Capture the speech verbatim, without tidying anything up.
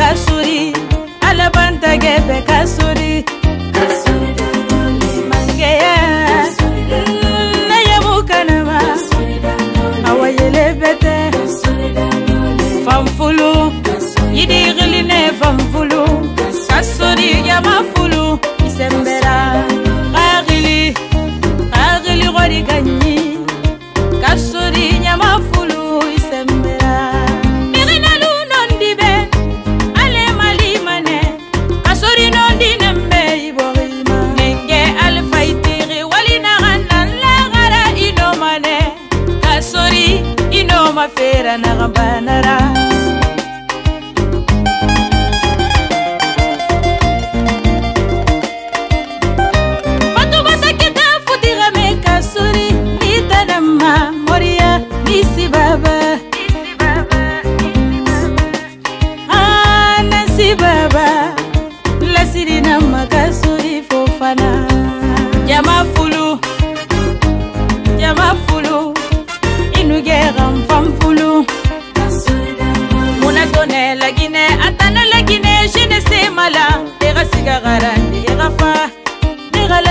Kasuri, alabanta gebe kasuri, kasuri da loli, mangeya, na yabuka nama, awayele bete, famfulu, yidi giline famfulu, kasuri yamafulu, isembera, agili, agili wadi ganyi, kasuri yamafulu, isembera. Fera na gambanara Fatubata kita futira me kasuri Nita nama moria nisi baba Nisi baba, nisi baba Ah, nisi baba